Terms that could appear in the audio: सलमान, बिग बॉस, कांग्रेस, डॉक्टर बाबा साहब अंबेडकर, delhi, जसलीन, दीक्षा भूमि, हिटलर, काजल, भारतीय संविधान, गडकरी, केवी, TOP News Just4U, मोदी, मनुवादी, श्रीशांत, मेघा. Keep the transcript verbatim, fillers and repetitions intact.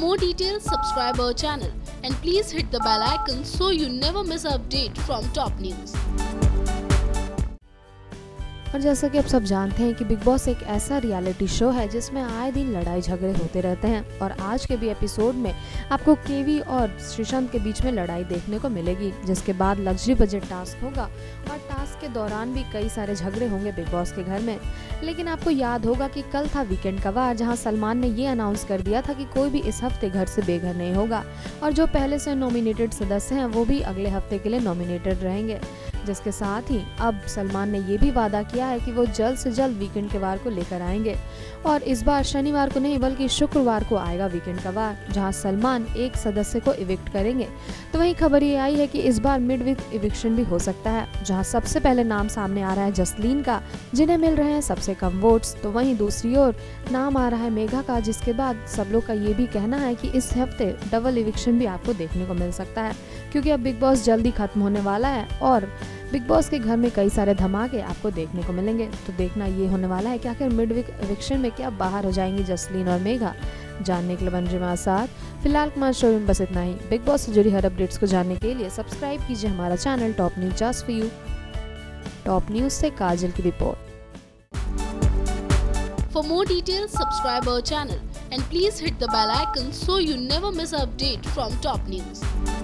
more details, subscribe our channel and please hit the bell icon so you never miss an update from top news. और जैसा कि आप सब जानते हैं कि बिग बॉस एक ऐसा रियलिटी शो है जिसमें आए दिन लड़ाई झगड़े होते रहते हैं और आज के भी एपिसोड में आपको केवी और श्रीशांत के बीच में लड़ाई देखने को मिलेगी, जिसके बाद लग्जरी बजट टास्क होगा और टास्क के दौरान भी कई सारे झगड़े होंगे बिग बॉस के घर में। लेकिन आपको याद होगा कि कल था वीकेंड का वार, जहाँ सलमान ने ये अनाउंस कर दिया था कि कोई भी इस हफ्ते घर से बेघर नहीं होगा और जो पहले से नॉमिनेटेड सदस्य हैं वो भी अगले हफ्ते के लिए नॉमिनेटेड रहेंगे। जिसके साथ ही अब सलमान ने ये भी वादा किया है कि वो जल्द से जल्द वीकेंड के वार को लेकर आएंगे और इस बार शनिवार को नहीं बल्कि शुक्रवार को आएगा वीकेंड का वार, जहां सलमान एक सदस्य को इविक्ट करेंगे। तो वहीं खबर ये आई है कि इस बार मिड वीक इविक्शन भी हो सकता है, जहां सबसे पहले नाम सामने आ रहा है जसलीन का, जिन्हें मिल रहे हैं सबसे कम वोट्स। तो वहीं दूसरी ओर नाम आ रहा है मेघा का, जिसके बाद सब लोग का ये भी कहना है कि इस हफ्ते डबल इविक्शन भी आपको देखने को मिल सकता है, क्योंकि अब बिग बॉस जल्दी खत्म होने वाला है और बिग बॉस के घर में कई सारे धमाके आपको देखने को मिलेंगे। तो देखना ये होने वाला है कि आखिर मिड वीक इविक्शन में क्या बाहर हो जाएंगी जसलीन और मेघा। जानने के लिए बन रही हमारे साथ। फिलहाल कुमार शो में बस इतना ही। बिग बॉस से जुड़ी हर अपडेट्स को जानने के लिए सब्सक्राइब कीजिए हमारा channel top news just for you. Top news से काजल की रिपोर्ट। For more detail subscribe our channel and please hit the bell icon so you never miss update from top news.